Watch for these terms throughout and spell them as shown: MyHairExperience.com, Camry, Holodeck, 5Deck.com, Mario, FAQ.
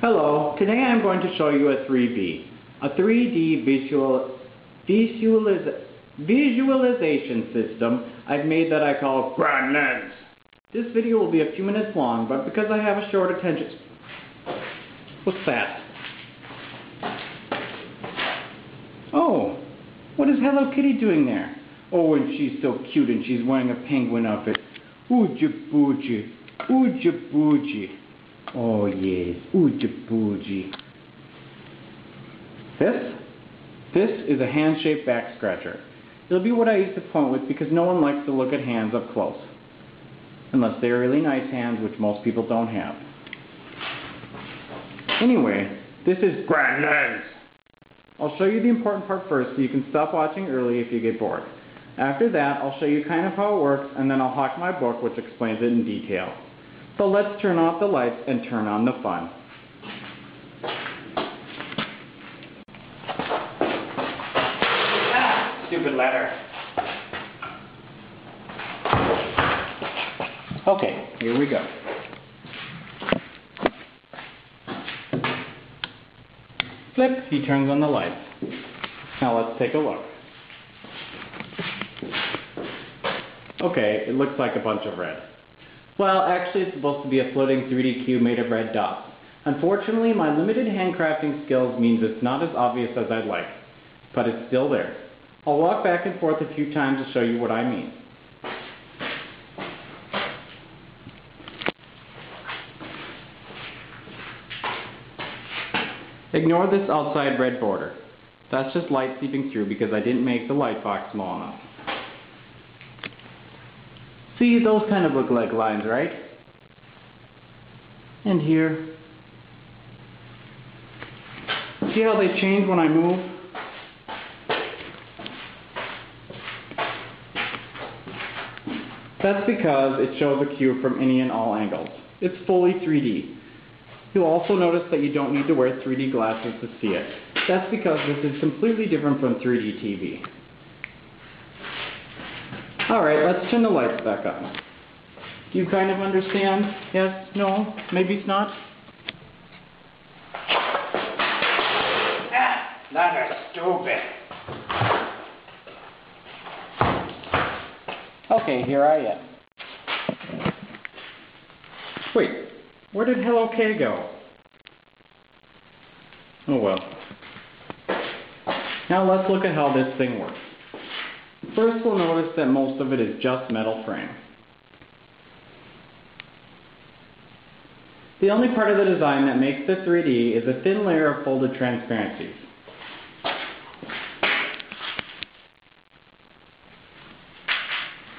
Hello, today I'm going to show you a 3D visualization system I've made that I call Grand Lens. This video will be a few minutes long, but because I have a short attention... What's that? Oh, what is Hello Kitty doing there? Oh, and she's so cute and she's wearing a penguin outfit. Ooja booja, ooja booja. Oh yes, ooja booji. This is a hand-shaped back scratcher. It'll be what I use to point with because no one likes to look at hands up close. Unless they're really nice hands, which most people don't have. Anyway, this is Grand Lens. I'll show you the important part first so you can stop watching early if you get bored. After that, I'll show you kind of how it works, and then I'll hawk my book which explains it in detail. So let's turn off the lights and turn on the fun. Ah, stupid ladder. Okay, here we go. Click, he turns on the lights. Now let's take a look. Okay, it looks like a bunch of red. Well, actually it's supposed to be a floating 3D cube made of red dots. Unfortunately, my limited handcrafting skills means it's not as obvious as I'd like, but it's still there. I'll walk back and forth a few times to show you what I mean. Ignore this outside red border. That's just light seeping through because I didn't make the light box small enough. See, those kind of look like lines, right? And here. See how they change when I move? That's because it shows a cube from any and all angles. It's fully 3D. You'll also notice that you don't need to wear 3D glasses to see it. That's because this is completely different from 3D TV. Alright, let's turn the lights back on. Do you kind of understand? Yes? No? Maybe it's not? Ah! That is stupid! Okay, here I am. Wait, where did Hello K go? Oh well. Now let's look at how this thing works. First, we'll notice that most of it is just metal frame. The only part of the design that makes this 3D is a thin layer of folded transparencies.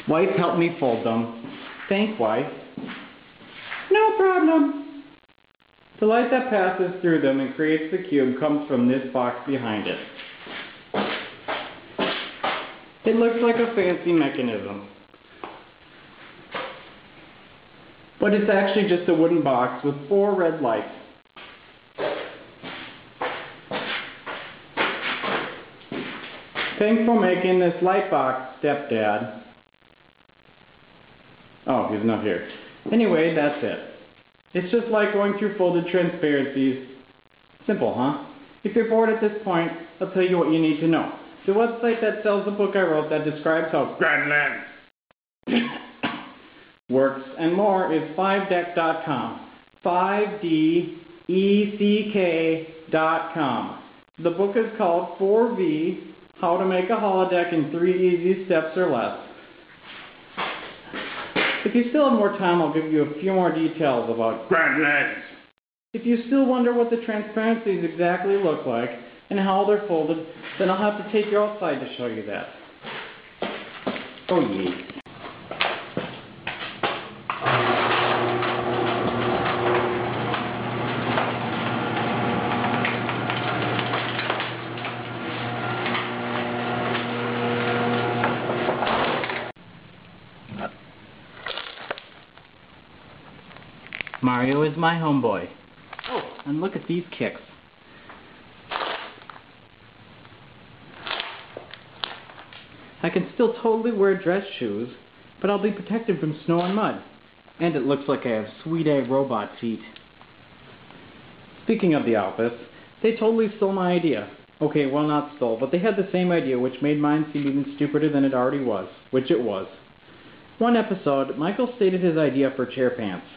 Wife helped me fold them. Thanks, wife. No problem. The light that passes through them and creates the cube comes from this box behind it. It looks like a fancy mechanism, but it's actually just a wooden box with four red lights. Thanks for making this light box, stepdad. Oh, he's not here. Anyway, that's it. It's just like going through folded transparencies. Simple, huh? If you're bored at this point, I'll tell you what you need to know. The website that sells the book I wrote that describes how Grand Lens works and more is 5Deck.com. 5DECK.com. The book is called 4V, How to Make a Holodeck in 3 Easy Steps or Less. If you still have more time, I'll give you a few more details about Grand Lens. If you still wonder what the transparencies exactly look like, and how they're folded, then I'll have to take you outside to show you that. Oh yeah. Mario is my homeboy. Oh, and look at these kicks. I can still totally wear dress shoes, but I'll be protected from snow and mud. And it looks like I have sweet A robot feet. Speaking of the office, they totally stole my idea. Okay, well, not stole, but they had the same idea, which made mine seem even stupider than it already was, which it was. One episode, Michael stated his idea for chair pants.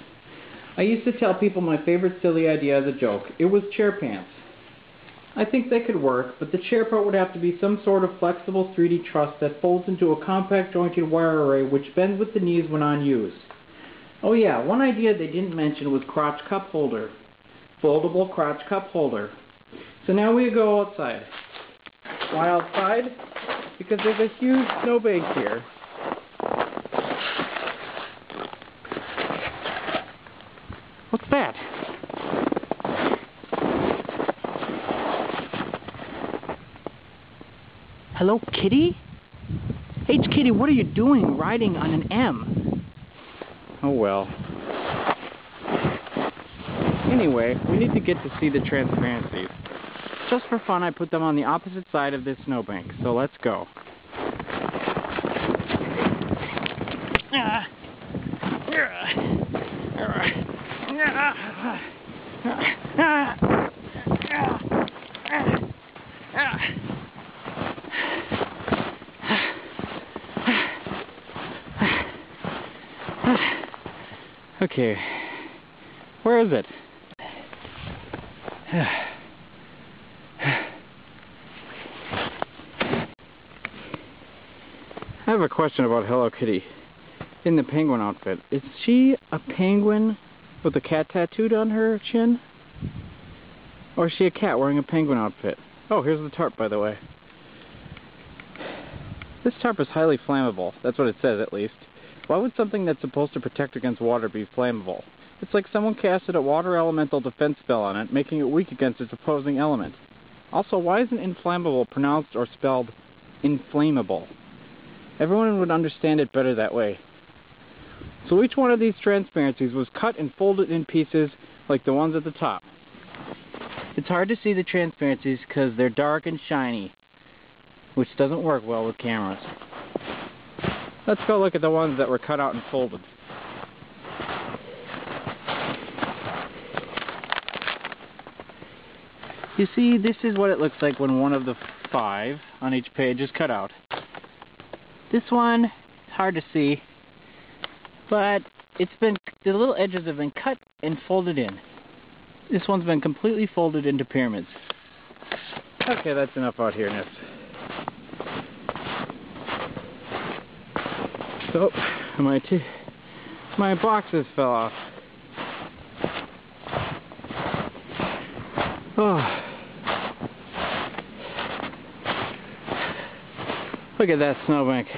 I used to tell people my favorite silly idea as a joke. It was chair pants. I think they could work, but the chair part would have to be some sort of flexible 3D truss that folds into a compact jointed wire array which bends with the knees when unused. Oh yeah, one idea they didn't mention was crotch cup holder. Foldable crotch cup holder. So now we go outside. Why outside? Because there's a huge snow bank here. What's that? Hello, kitty? Hey, kitty, what are you doing riding on an M? Oh, well. Anyway, we need to get to see the transparencies. Just for fun, I put them on the opposite side of this snowbank, so let's go. Okay, where is it? I have a question about Hello Kitty in the penguin outfit. Is she a penguin with a cat tattooed on her chin? Or is she a cat wearing a penguin outfit? Oh, here's the tarp, by the way. This tarp is highly flammable. That's what it says, at least. Why would something that's supposed to protect against water be flammable? It's like someone casted a water elemental defense spell on it, making it weak against its opposing element. Also, why isn't inflammable pronounced or spelled inflammable? Everyone would understand it better that way. So each one of these transparencies was cut and folded in pieces like the ones at the top. It's hard to see the transparencies because they're dark and shiny, which doesn't work well with cameras. Let's go look at the ones that were cut out and folded. You see, this is what it looks like when one of the 5 on each page is cut out. This one, it's hard to see, but the little edges have been cut and folded in. This one's been completely folded into pyramids. Okay, that's enough out here, Ness. Oh, my boxes fell off. Oh. Look at that snowbank.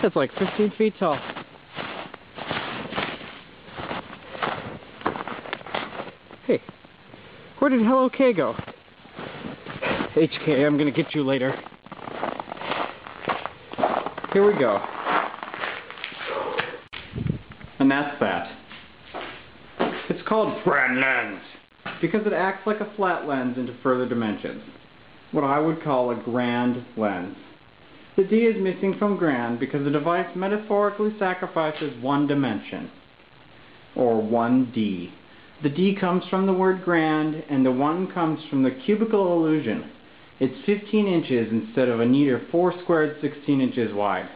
That's like 15 feet tall. Hey, where did Hello K go? HK, I'm gonna get you later. Here we go. And that's that. It's called Flat Lens because it acts like a flat lens into further dimensions. What I would call a grand lens. The D is missing from grand because the device metaphorically sacrifices one dimension. Or 1D. The D comes from the word grand and the 1 comes from the cubical illusion. It's 15 inches instead of a neater 4 squared 16 inches wide.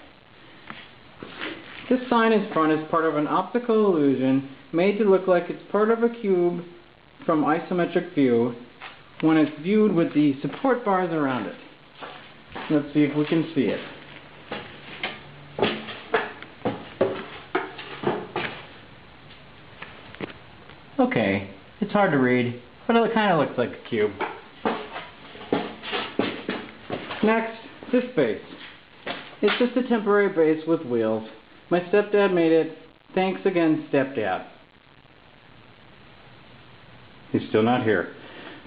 This sign in front is part of an optical illusion made to look like it's part of a cube from isometric view when it's viewed with the support bars around it. Let's see if we can see it. Okay, it's hard to read, but it kind of looks like a cube. Next, this base. It's just a temporary base with wheels. My stepdad made it. Thanks again, stepdad. He's still not here.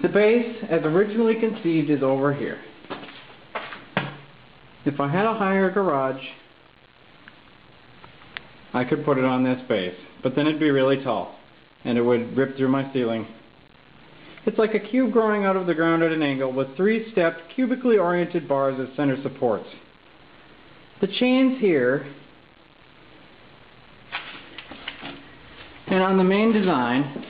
The base, as originally conceived, is over here. If I had a higher garage, I could put it on this base, but then it'd be really tall, and it would rip through my ceiling. It's like a cube growing out of the ground at an angle with 3-stepped, cubically oriented bars as center supports. The chains here, and on the main design,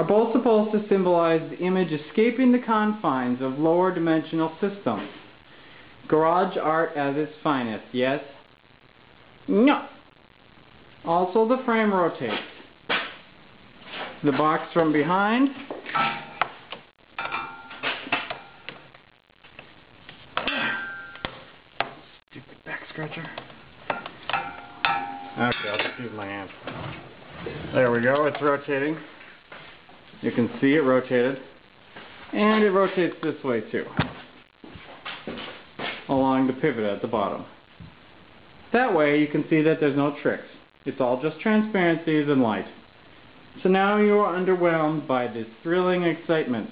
are both supposed to symbolize the image escaping the confines of lower dimensional systems. Garage art at its finest, yes? No. Also, the frame rotates. The box from behind. Stupid back scratcher. Okay, I'll just use my hand. There we go, it's rotating. You can see it rotated. And it rotates this way too, along the pivot at the bottom. That way you can see that there's no tricks. It's all just transparencies and light. So now you are underwhelmed by this thrilling excitement.